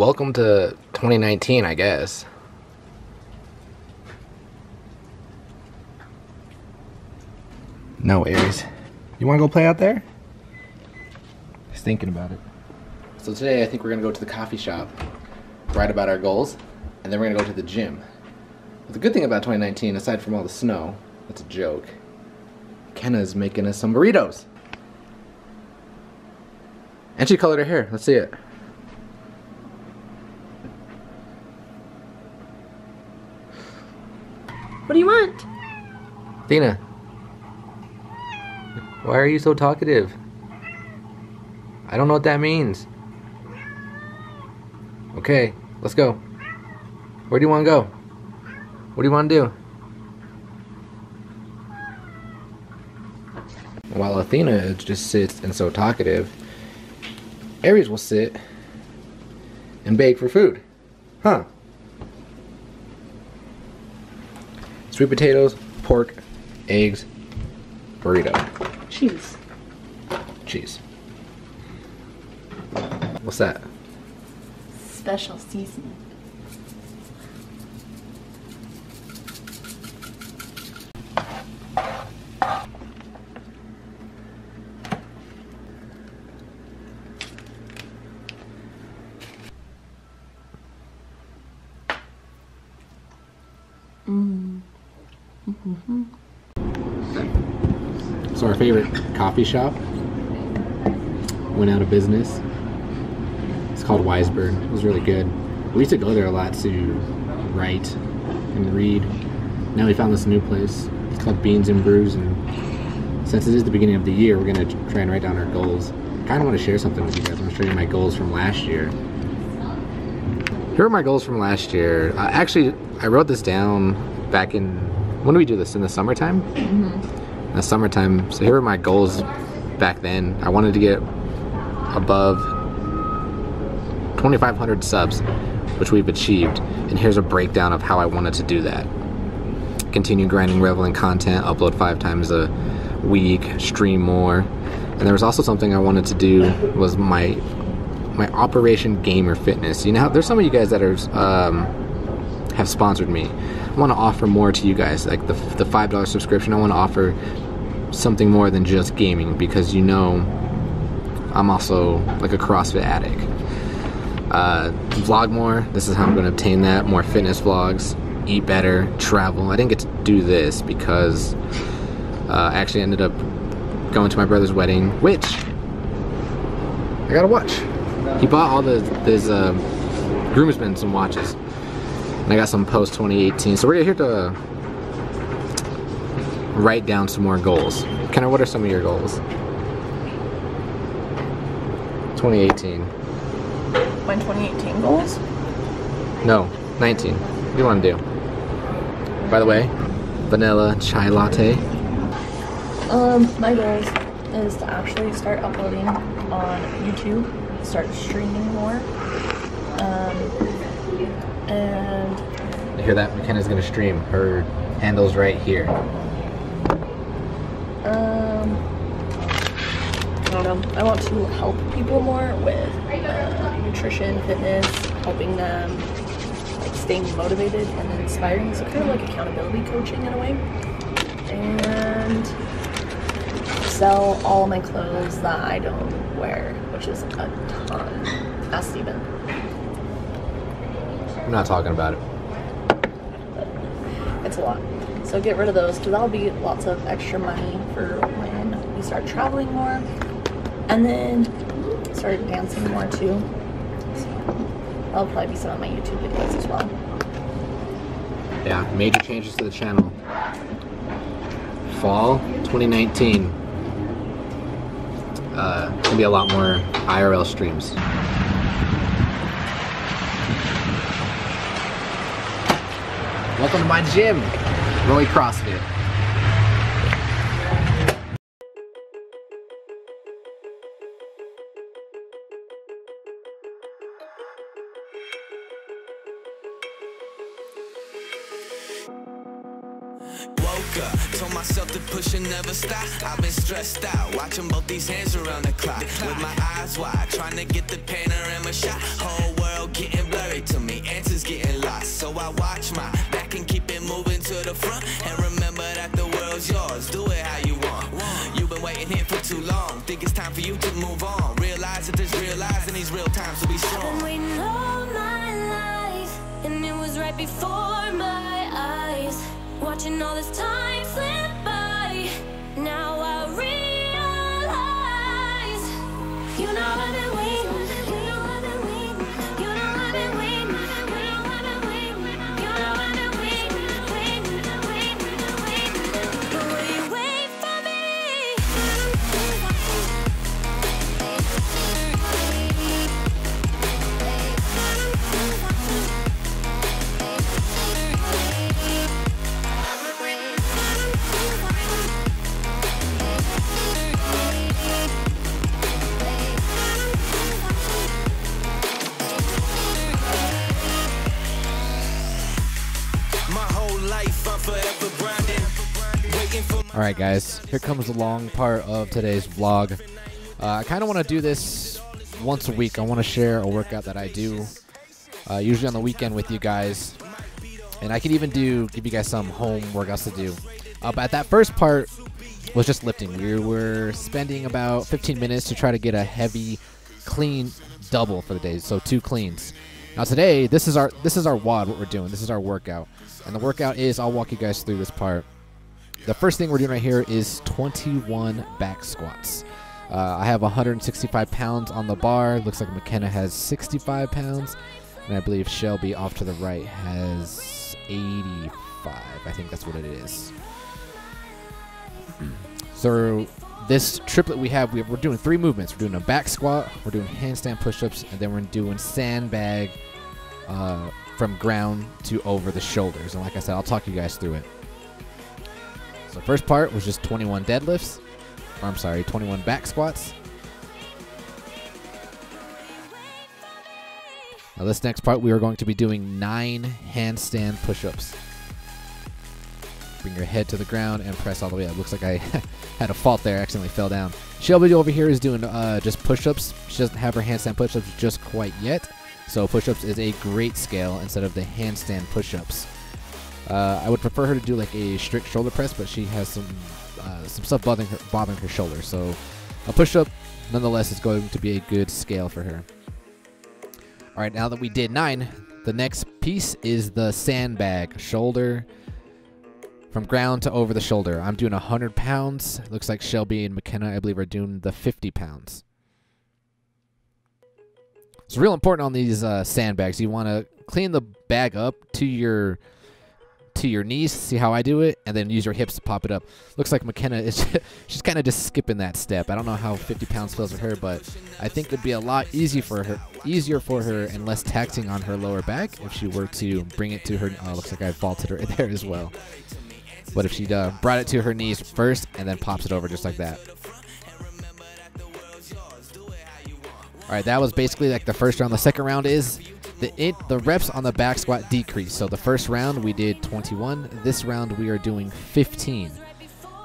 Welcome to 2019, I guess. No, Aries. You wanna go play out there? He's thinking about it. So today I think we're gonna go to the coffee shop, write about our goals, and then we're gonna go to the gym. But the good thing about 2019, aside from all the snow, that's a joke, Kenna's making us some burritos. And she colored her hair, let's see it. What do you want? Athena, why are you so talkative? I don't know what that means. Okay, let's go. Where do you want to go? What do you want to do? While Athena just sits and so talkative, Aries will sit and beg for food. Huh. Sweet potatoes, pork, eggs, burrito. Cheese. Cheese. What's that? Special seasoning. So our favorite coffee shop went out of business. It's called Wisebird. It was really good. We used to go there a lot to write and read. Now we found this new place. It's called Beans and Brews, and since it is the beginning of the year, we're gonna try and write down our goals. I kinda wanna share something with you guys. I'm gonna show you my goals from last year. Here are my goals from last year. Actually, I wrote this down back in, when do we do this? In the summertime? Mm-hmm. In the summertime. So here were my goals back then. I wanted to get above 2,500 subs, which we've achieved. And here's a breakdown of how I wanted to do that. Continue grinding, reveling content, upload 5 times a week, stream more. And there was also something I wanted to do was my Operation Gamer Fitness. You know, there's some of you guys that are have sponsored me. I want to offer more to you guys, like the $5 subscription. I want to offer something more than just gaming, because you know I'm also like a CrossFit addict. Vlog more. This is how I'm going to obtain that. More fitness vlogs. Eat better. Travel. I didn't get to do this because I actually ended up going to my brother's wedding, which I got a watch. He bought all his groomsmen some watches. And I got some post 2018. So we're here to write down some more goals. Kenna, what are some of your goals? 2018. My 2018 goals? No, 19. What do you want to do? By the way, vanilla chai latte. My goals is to actually start uploading on YouTube, start streaming more. And you hear that? McKenna's gonna stream. Her handle's right here. I don't know. I want to help people more with nutrition, fitness, helping them, like, staying motivated and inspiring. So kind of like accountability coaching in a way. And sell all my clothes that I don't wear, which is a ton. Ask Steven. I'm not talking about it. It's a lot. So get rid of those, because that'll be lots of extra money for when we start traveling more. And then start dancing more too. So that'll probably be some of my YouTube videos as well. Yeah, major changes to the channel. Fall 2019. Gonna be a lot more IRL streams. Welcome to my gym, Roy CrossFit. Whoa. up. Told myself to push and never stop. I've been stressed out, watching both these hands around the clock. With my eyes wide, trying to get the panorama shot. Whole world getting blurry to me, answers getting lost. So I watch my back and keep it moving to the front. And remember that the world's yours, do it how you want. You've been waiting here for too long, think it's time for you to move on. Realize that there's real lies in these real times, so be strong. I've been waiting all my life, and it was right before my eyes. Watching all this time slip by, now I realize. You know I've been waiting, you know I've been waiting, you know I've been waiting, you know I've been waiting, you know I've been waiting, waiting, waiting, waiting. But will you wait for me? Alright guys, here comes the long part of today's vlog. I kind of want to do this once a week. I want to share a workout that I do usually on the weekend with you guys. And I could even give you guys some home workouts to do. But that first part was just lifting. We were spending about 15 minutes to try to get a heavy, clean double for the day. So 2 cleans. Now today, this is our WOD, what we're doing. This is our workout. And the workout is, I'll walk you guys through this part. The first thing we're doing right here is 21 back squats. I have 165 pounds on the bar. Looks like McKenna has 65 pounds. And I believe Shelby off to the right has 85. I think that's what it is. So this triplet we're doing 3 movements. We're doing a back squat, we're doing handstand push-ups, and then we're doing sandbag from ground to over the shoulders. And like I said, I'll talk you guys through it. So first part was just 21 deadlifts, or I'm sorry, 21 back squats. Now this next part we are going to be doing 9 handstand push-ups. Bring your head to the ground and press all the way up. Looks like I had a fault there, accidentally fell down. Shelby over here is doing just push-ups. She doesn't have her handstand push-ups just quite yet. So push-ups is a great scale instead of the handstand push-ups. I would prefer her to do like a strict shoulder press, but she has some stuff bothering her shoulder. So a push-up, nonetheless, is going to be a good scale for her. All right, now that we did 9, the next piece is the sandbag shoulder from ground to over the shoulder. I'm doing 100 pounds. It looks like Shelby and McKenna, I believe, are doing the 50 pounds. It's real important on these sandbags. You want to clean the bag up to your knees, see how I do it, and then use your hips to pop it up. Looks like McKenna is she's kind of just skipping that step. I don't know how 50 pounds feels with her, but I think it'd be a lot easier for her and less taxing on her lower back if she were to bring it to her. Oh, looks like I vaulted her there as well. But if she brought it to her knees first and then pops it over just like that. All right, that was basically like the first round. The second round is the reps on the back squat decrease. So the first round we did 21. This round we are doing 15.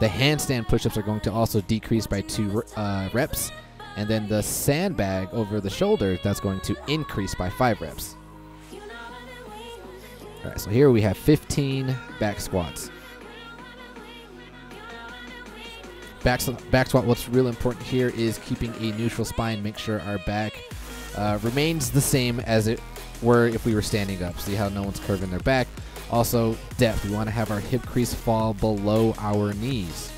The handstand push-ups are going to also decrease by 2 reps. And then the sandbag over the shoulder, that's going to increase by 5 reps. All right, so here we have 15 back squats. Back squat, what's real important here is keeping a neutral spine. Make sure our back remains the same as it were if we were standing up. See how no one's curving their back. Also, depth. We want to have our hip crease fall below our knees.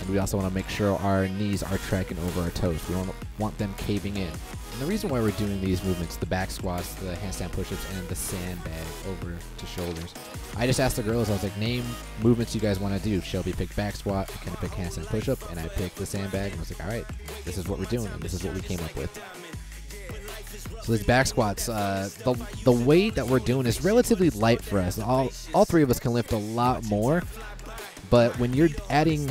And we also want to make sure our knees are tracking over our toes. We don't want them caving in. And the reason why we're doing these movements, the back squats, the handstand push-ups, and the sandbag over to shoulders. I just asked the girls, I was like, name movements you guys want to do. Shelby picked back squat, McKenna picked handstand push-up, and I picked the sandbag. And I was like, all right, this is what we're doing, and this is what we came up with. So these back squats, the weight that we're doing is relatively light for us. All 3 of us can lift a lot more, but when you're adding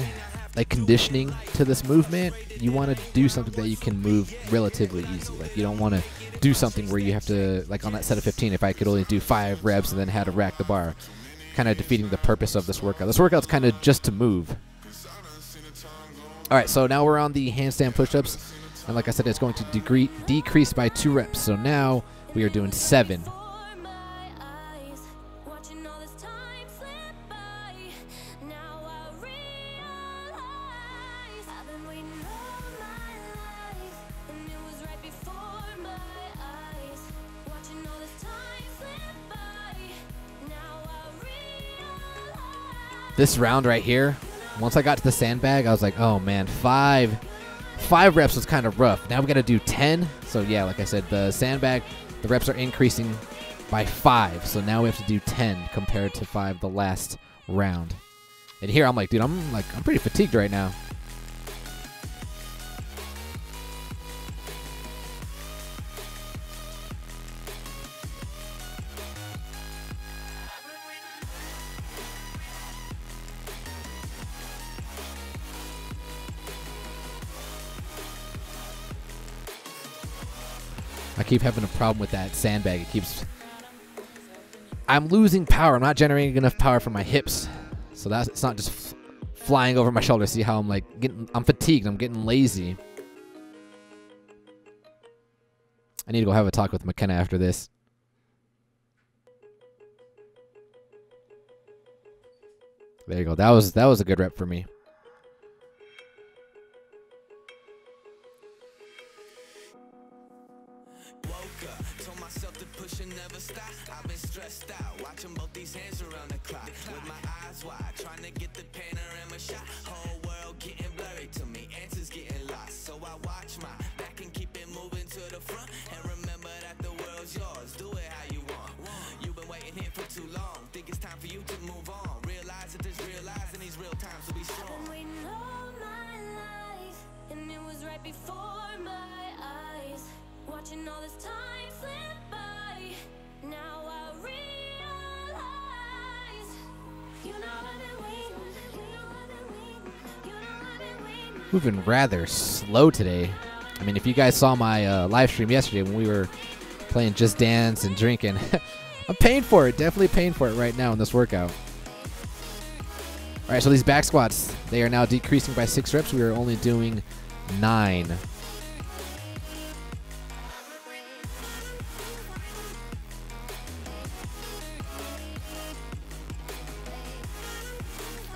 like conditioning to this movement, you want to do something that you can move relatively easy. Like you don't want to do something where you have to, like on that set of 15, if I could only do 5 reps and then had to rack the bar. kind of defeating the purpose of this workout. This workout's kind of just to move. All right, so now we're on the handstand push-ups. And like I said, it's going to decrease by 2 reps. So now we are doing 7. This round right here, once I got to the sandbag, I was like, oh man, 5 reps was kind of rough. Now we got to do 10. So yeah, like I said, the sandbag, the reps are increasing by 5. So now we have to do 10 compared to 5 the last round. And here I'm like, dude, I'm pretty fatigued right now. I keep having a problem with that sandbag. It keeps... I'm losing power. I'm not generating enough power from my hips. So that's, it's not just flying over my shoulder. See how I'm like getting... I'm fatigued. I'm getting lazy. I need to go have a talk with McKenna after this. There you go. That was a good rep for me. Moving rather slow today. I mean, if you guys saw my live stream yesterday when we were playing Just Dance and drinking, I'm paying for it, definitely paying for it right now in this workout. All right, so these back squats, they are now decreasing by 6 reps. We are only doing 9.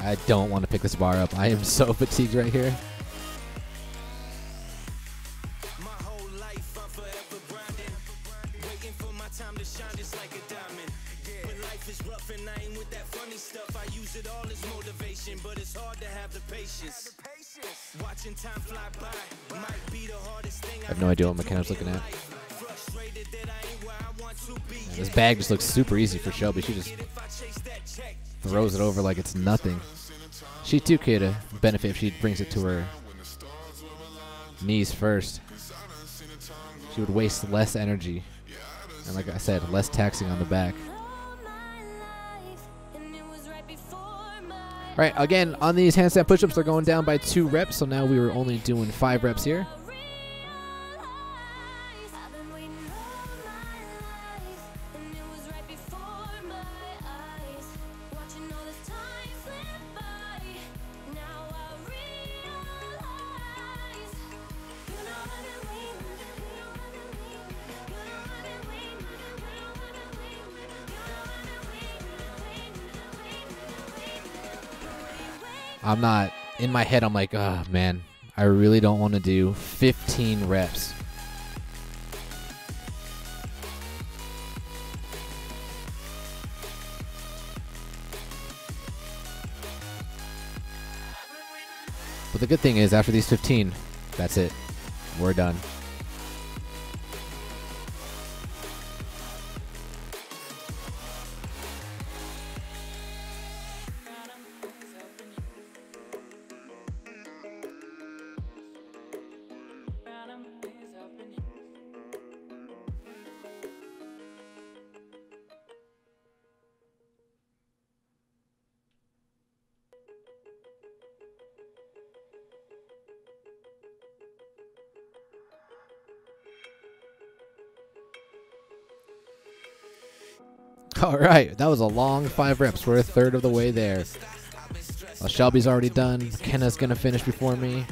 I don't want to pick this bar up. I am so fatigued right here. I have no idea what McKenna's looking at. Yeah, this bag just looks super easy for Shelby. She just throws it over like it's nothing. She too could benefit if she brings it to her knees first. She would waste less energy. And like I said, less taxing on the back. All right, again, on these handstand push-ups, they're going down by 2 reps, so now we were only doing 5 reps here. I'm not, in my head, I'm like, oh man, I really don't want to do 15 reps. But the good thing is, after these 15, that's it. We're done. All right, that was a long 5 reps. We're a third of the way there. Well, Shelby's already done. Kenna's going to finish before me.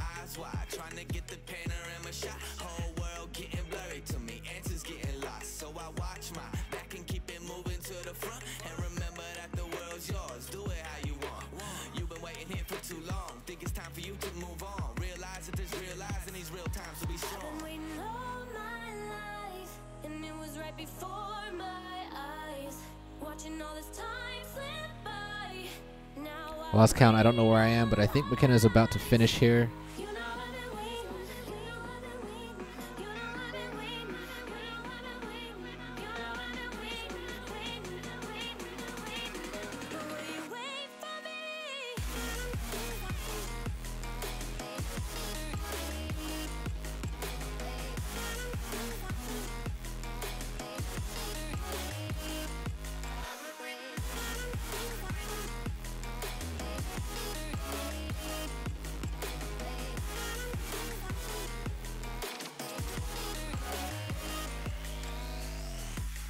Last count, I don't know where I am, but I think McKenna is about to finish here.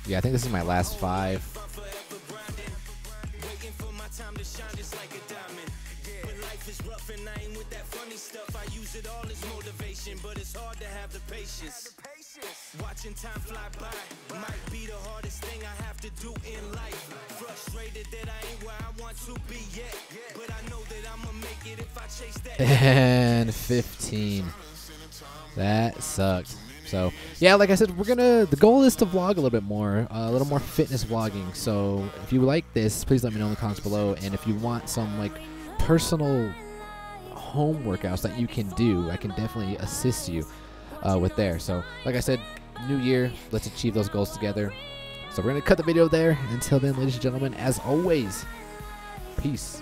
Yeah, I think this is my last 5. And 15. That sucked. So yeah, like I said, the goal is to vlog a little bit more, a little more fitness vlogging. So if you like this, please let me know in the comments below. And if you want some like personal home workouts that you can do, I can definitely assist you with there. So like I said, new year, let's achieve those goals together. So we're gonna cut the video there. Until then, ladies and gentlemen, as always, peace.